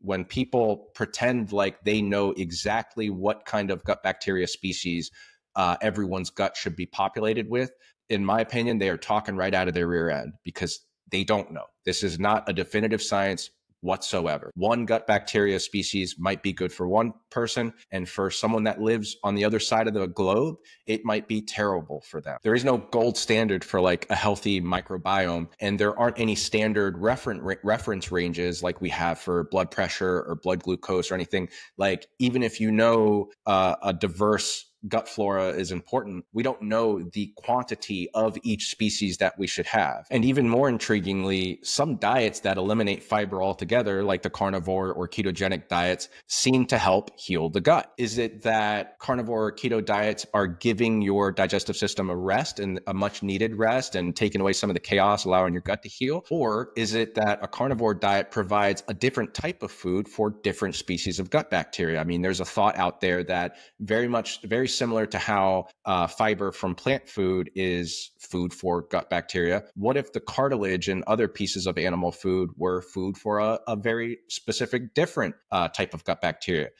when people pretend like they know exactly what kind of gut bacteria species everyone's gut should be populated with, in my opinion, they are talking right out of their rear end because they don't know. This is not a definitive science whatsoever. One gut bacteria species might be good for one person, and for someone that lives on the other side of the globe, it might be terrible for them. There is no gold standard for like a healthy microbiome, and there aren't any standard reference ranges like we have for blood pressure or blood glucose or anything. Like, even if you know a diverse gut flora is important, we don't know the quantity of each species that we should have. And even more intriguingly, some diets that eliminate fiber altogether, like the carnivore or ketogenic diets, seem to help heal the gut. Is it that carnivore or keto diets are giving your digestive system a rest, and a much needed rest, and taking away some of the chaos, allowing your gut to heal? Or is it that a carnivore diet provides a different type of food for different species of gut bacteria? I mean, there's a thought out there that very similar to how fiber from plant food is food for gut bacteria. What if the cartilage and other pieces of animal food were food for a very specific different type of gut bacteria?